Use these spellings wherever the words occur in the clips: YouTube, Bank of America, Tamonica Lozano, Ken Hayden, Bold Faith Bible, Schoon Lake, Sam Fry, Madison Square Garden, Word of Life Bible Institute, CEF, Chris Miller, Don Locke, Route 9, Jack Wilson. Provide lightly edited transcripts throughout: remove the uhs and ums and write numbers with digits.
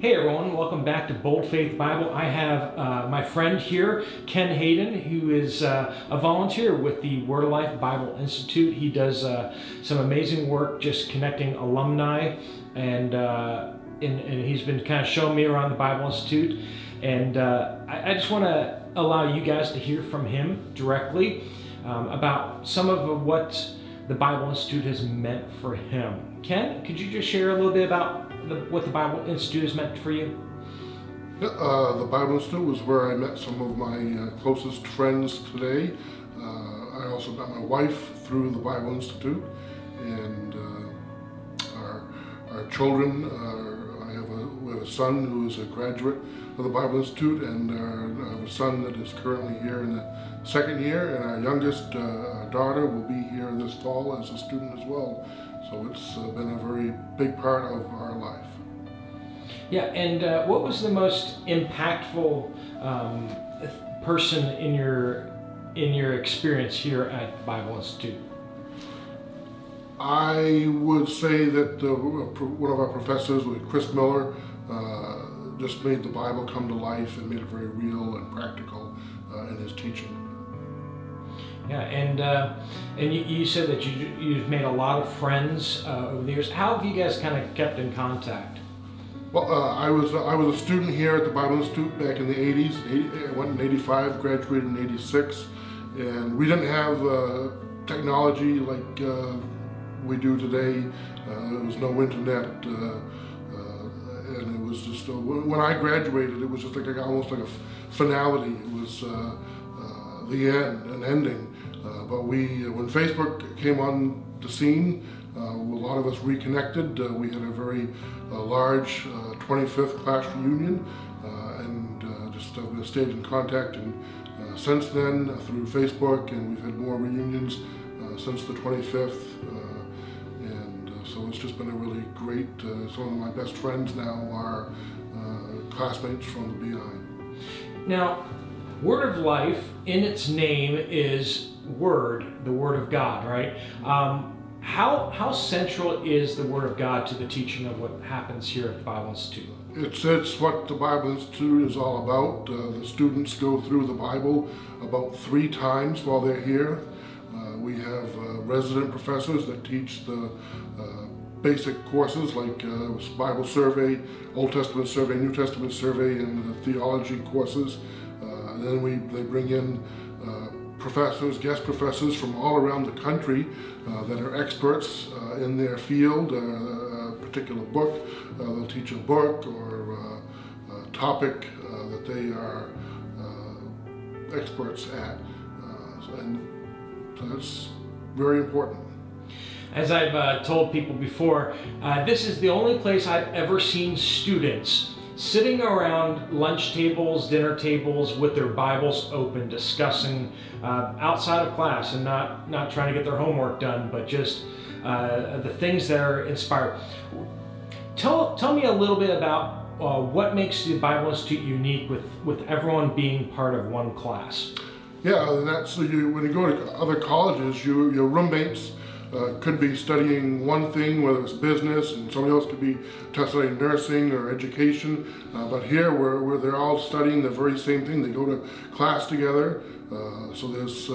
Hey everyone, welcome back to Bold Faith Bible. I have my friend here, Ken Hayden, who is a volunteer with the Word of Life Bible Institute. He does some amazing work just connecting alumni, and he's been kind of showing me around the Bible Institute. And I just want to allow you guys to hear from him directly about some of what the Bible Institute has meant for him. Ken, could you just share a little bit about what the Bible Institute has meant for you? The Bible Institute was where I met some of my closest friends today. I also met my wife through the Bible Institute, and our children. We have a son who is a graduate of the Bible Institute, and I have a son that is currently here in the second year, and our youngest daughter will be here this fall as a student as well. So it's been a very big part of our life. Yeah, and what was the most impactful person in your experience here at the Bible Institute? I would say that one of our professors, Chris Miller, just made the Bible come to life and made it very real and practical in his teaching. Yeah, and you said that you've made a lot of friends over the years. How have you guys kind of kept in contact? Well, I was a student here at the Bible Institute back in the 80s. I went in 85, graduated in 86, and we didn't have technology like we do today. There was no internet, and it was just when I graduated, it was just like almost like a finality. It was the end, an ending. But when Facebook came on the scene, a lot of us reconnected. We had a very large 25th class reunion, and just stayed in contact. And since then, through Facebook, and we've had more reunions since the 25th. So it's just been a really great. Some of my best friends now are classmates from the BI. Now, Word of Life, in its name, is Word, the Word of God, right? How central is the Word of God to the teaching of what happens here at the Bible Institute? It's what the Bible Institute is all about. The students go through the Bible about 3 times while they're here. We have resident professors that teach the basic courses like Bible survey, Old Testament survey, New Testament survey, and the theology courses. Then they bring in professors, guest professors from all around the country that are experts in their field, a particular book. They'll teach a book or a topic that they are experts at. So that's very important. As I've told people before, this is the only place I've ever seen students sitting around lunch tables, dinner tables with their Bibles open, discussing outside of class and not trying to get their homework done, but just the things that are inspired. Tell me a little bit about what makes the Bible Institute unique with everyone being part of one class. Yeah, when you go to other colleges, your roommates could be studying one thing, whether it's business, and somebody else could be studying nursing or education. But here, where they're all studying the very same thing, they go to class together. So there's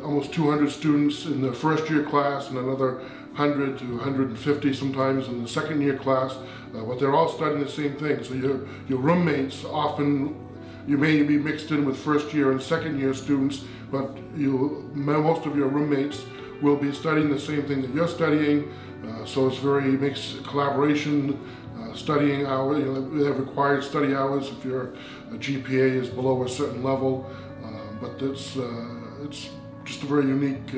almost 200 students in the first year class, and another 100 to 150 sometimes in the second year class. But they're all studying the same thing. So your roommates often. You may be mixed in with first year and second year students, but most of your roommates will be studying the same thing that you're studying. So it makes collaboration, studying hours. They have required study hours if your GPA is below a certain level. But it's just a very unique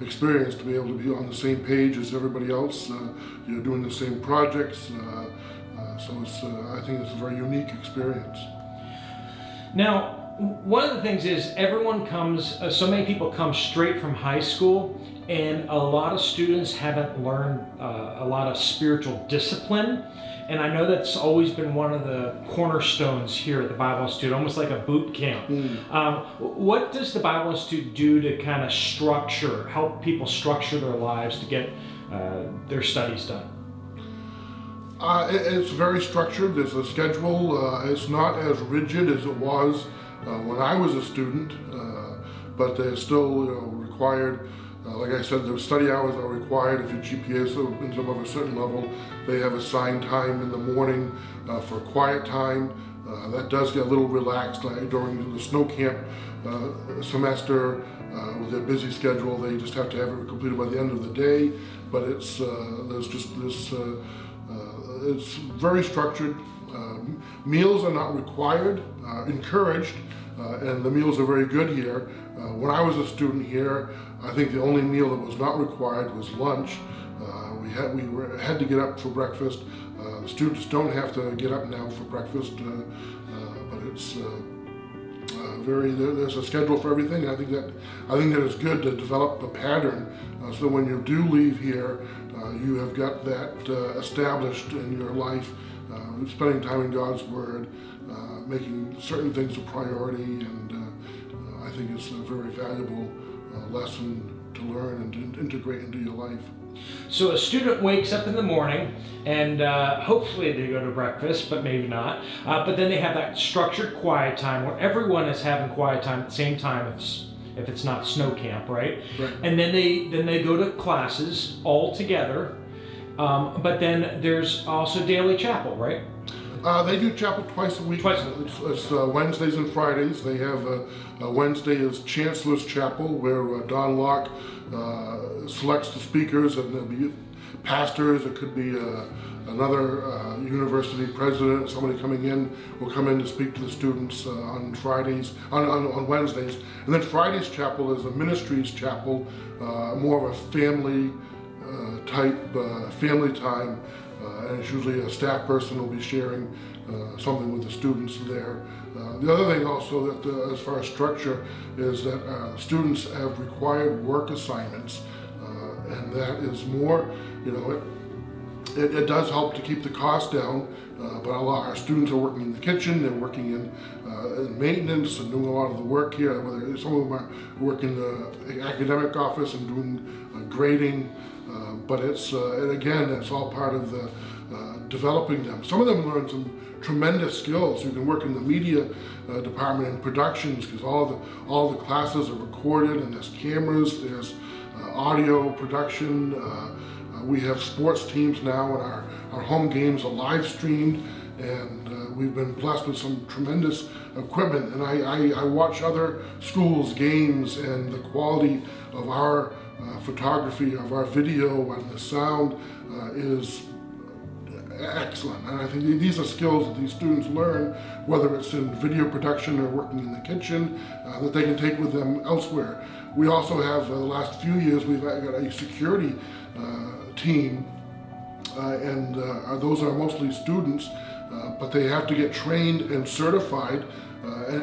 experience to be able to be on the same page as everybody else. You're doing the same projects, so I think it's a very unique experience. Now, one of the things is everyone comes, so many people come straight from high school, and a lot of students haven't learned a lot of spiritual discipline. And I know that's always been one of the cornerstones here at the Bible Institute, almost like a boot camp. Mm. What does the Bible Institute do to kind of help people structure their lives to get their studies done? It's very structured. There's a schedule. It's not as rigid as it was when I was a student, but they're still required. Like I said, the study hours are required. If your GPA is above a certain level, they have assigned time in the morning for quiet time. That does get a little relaxed during the snow camp semester. With their busy schedule, they just have to have it completed by the end of the day. But it's there's just this. It's very structured. Meals are not required, encouraged, and the meals are very good here. When I was a student here, I think the only meal that was not required was lunch. We had to get up for breakfast. The students don't have to get up now for breakfast, but it's there's a schedule for everything. I think that is good to develop a pattern, so when you do leave here, you have got that established in your life. Spending time in God's Word, making certain things a priority, and I think it's a very valuable lesson to learn and to integrate into your life. So a student wakes up in the morning and hopefully they go to breakfast, but maybe not. But then they have that structured quiet time where everyone is having quiet time at the same time if it's not snow camp, right? And then they go to classes all together. But then there's also daily chapel, right? They do chapel twice a week. It's Wednesdays and Fridays. They have a Wednesday is Chancellor's Chapel, where Don Locke selects the speakers, and there'll be pastors. It could be another university president, somebody coming in, will come in to speak to the students on Fridays, on Wednesdays. And then Friday's chapel is a ministries chapel, more of a family type, family time. And it's usually a staff person will be sharing something with the students there. The other thing also that as far as structure is that students have required work assignments, and that is more, you know, it does help to keep the cost down, but a lot of our students are working in the kitchen, they're working in maintenance and doing a lot of the work here. Whether some of them are working in the academic office and doing grading. But it's, and again, that's all part of the developing them. Some of them learn some tremendous skills. You can work in the media department and productions, because all the classes are recorded, and there's cameras, there's audio production. We have sports teams now, and our home games are live streamed, and we've been blessed with some tremendous equipment. And I watch other schools' games, and the quality of our photography, of our video, and the sound is excellent. And I think these are skills that these students learn, whether it's in video production or working in the kitchen, that they can take with them elsewhere. We also have, the last few years, we've got a security team, and those are mostly students, but they have to get trained and certified.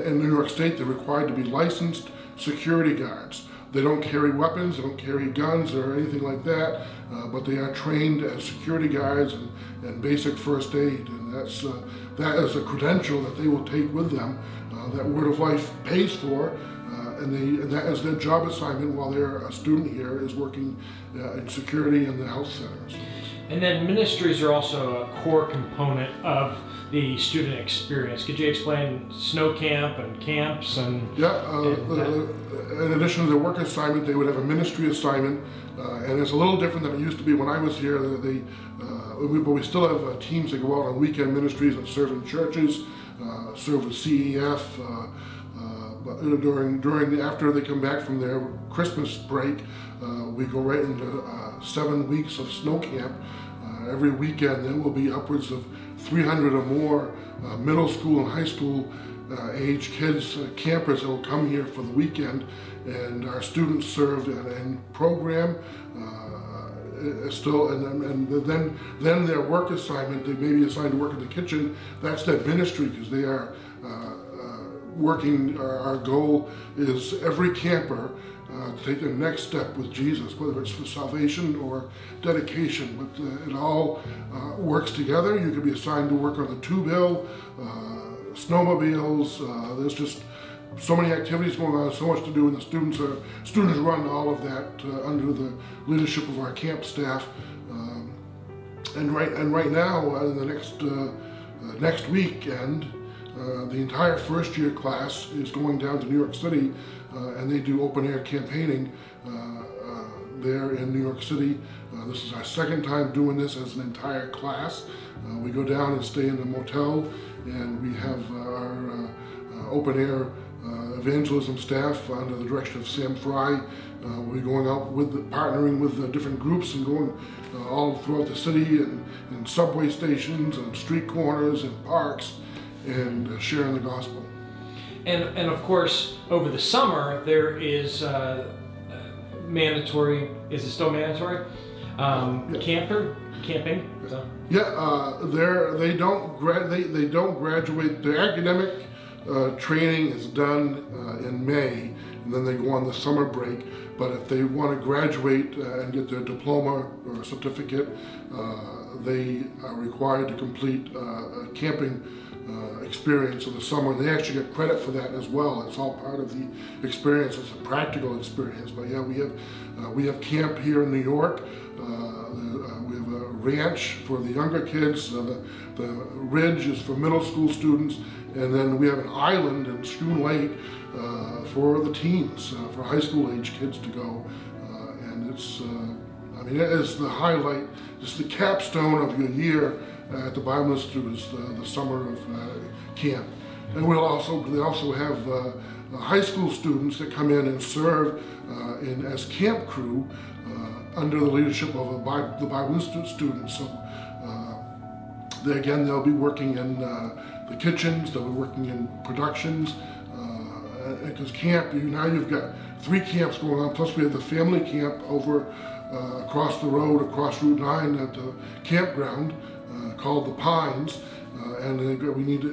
In New York State, they're required to be licensed security guards. They don't carry weapons, they don't carry guns or anything like that, but they are trained as security guards and basic first aid, and that is a credential that they will take with them, that Word of Life pays for, and that is their job assignment while they're a student here, is working in security in the health centers. And then ministries are also a core component of the student experience. Could you explain snow camp and camps and? Yeah, in addition to their work assignment, they would have a ministry assignment, and it's a little different than it used to be when I was here. But we still have teams that go out on weekend ministries and serve in churches, serve with CEF. After they come back from their Christmas break, we go right into 7 weeks of snow camp. Every weekend there will be upwards of 300 or more middle school and high school age kids, campers that will come here for the weekend, and our students served in program. Then their work assignment, they may be assigned to work in the kitchen. That's their ministry, because they are working. Our goal is every camper to take the next step with Jesus, whether it's for salvation or dedication, but it all works together. You could be assigned to work on the two-wheel, snowmobiles. There's just so many activities going on, so much to do, and the students run all of that under the leadership of our camp staff. And right now, in the next weekend, the entire first year class is going down to New York City, and they do open air campaigning there in New York City. This is our second time doing this as an entire class. We go down and stay in a motel, and we have our open air evangelism staff under the direction of Sam Fry. We're going out with partnering with different groups and going all throughout the city and in subway stations and street corners and parks and sharing the gospel. And of course, over the summer there is mandatory. Is it still mandatory? Yeah. Camping. So. Yeah, they don't graduate. Their academic training is done in May, and then they go on the summer break. But if they want to graduate and get their diploma or certificate, they are required to complete a camping experience in the summer, and they actually get credit for that as well. It's all part of the experience. It's a practical experience. But yeah, we have camp here in New York. We have a ranch for the younger kids. The ridge is for middle school students, and then we have an island in Schoon Lake for the teens, for high school age kids to go. And it's, I mean, it is the highlight. It's the capstone of your year at the Bible Institute, is the summer of camp. And they also have high school students that come in and serve as camp crew under the leadership of the Bible Institute students. So again, they'll be working in the kitchens, they'll be working in productions, because camp, you've got 3 camps going on, plus we have the family camp over across the road, across Route 9 at the campground called The Pines, and we need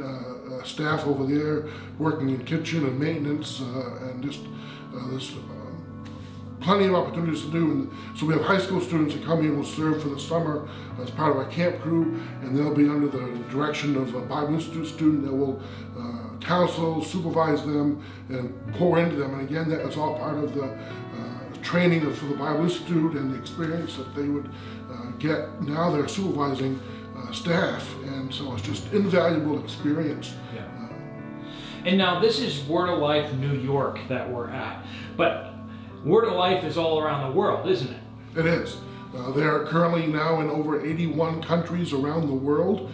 staff over there working in kitchen and maintenance, and just this plenty of opportunities to do. And so we have high school students that come here and will serve for the summer as part of our camp crew, and they'll be under the direction of a Bible Institute student that will counsel, supervise them, and pour into them. And again, that is all part of the training for the Bible Institute and the experience that they would get. Now they're supervising staff, and so it's just invaluable experience. Yeah. And now this is Word of Life New York that we're at, but Word of Life is all around the world, isn't it? It is. They are currently now in over 81 countries around the world,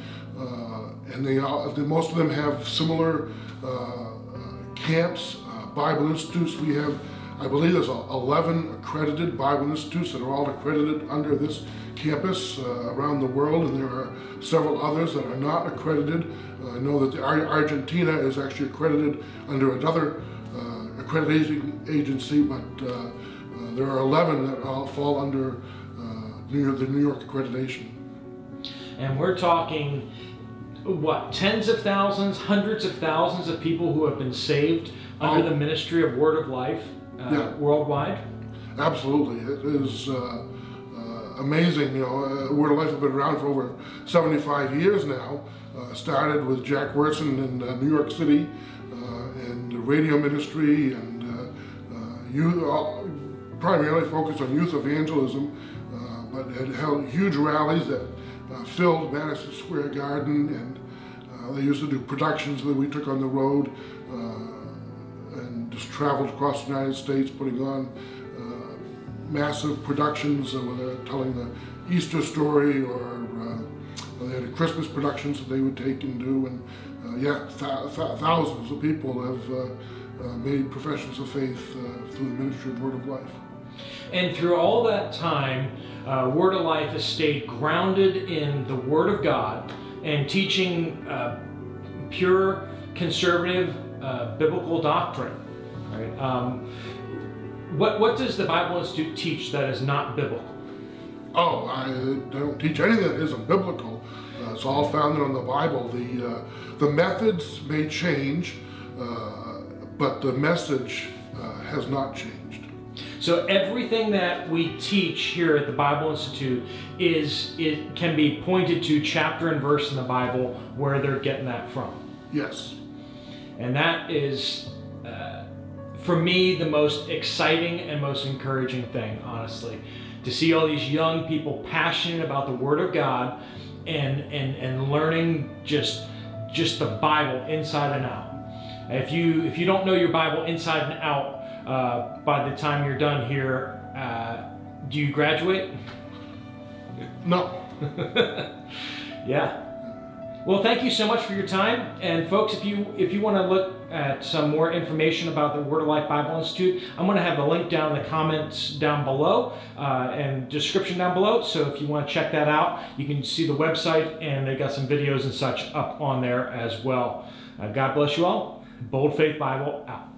and most of them have similar camps, Bible institutes. We have, I believe, there's 11 accredited Bible institutes that are all accredited under this campus around the world, and there are several others that are not accredited. I know that Argentina is actually accredited under another accreditation agency, but there are 11 that all fall under the New York accreditation. And we're talking, what, tens of thousands, hundreds of thousands of people who have been saved under the ministry of Word of Life worldwide? Absolutely. It is amazing. Word of Life has been around for over 75 years now. Started with Jack Wilson in New York City, and the radio ministry, and primarily focused on youth evangelism, but had held huge rallies that filled Madison Square Garden, and they used to do productions that we took on the road, and just traveled across the United States putting on massive productions where they're telling the Easter story, or they had a Christmas productions that they would take and do, and thousands of people have made professions of faith through the ministry of Word of Life. And through all that time, Word of Life has stayed grounded in the Word of God and teaching pure, conservative, biblical doctrine. Right? What does the Bible Institute teach that is not biblical? Oh, I don't teach anything that isn't biblical. It's all founded on the Bible. The methods may change, but the message has not changed. So everything that we teach here at the Bible Institute can be pointed to chapter and verse in the Bible where they're getting that from. Yes. And that is, for me, the most exciting and most encouraging thing, honestly. to see all these young people passionate about the Word of God and learning just the Bible inside and out. If you don't know your Bible inside and out, by the time you're done here, do you graduate? No. Yeah. Well, thank you so much for your time. And folks, if you want to look at some more information about the Word of Life Bible Institute, I'm going to have the link down in the comments down below and description down below. So if you want to check that out, you can see the website, and they've got some videos and such up on there as well. God bless you all. Bold Faith Bible out.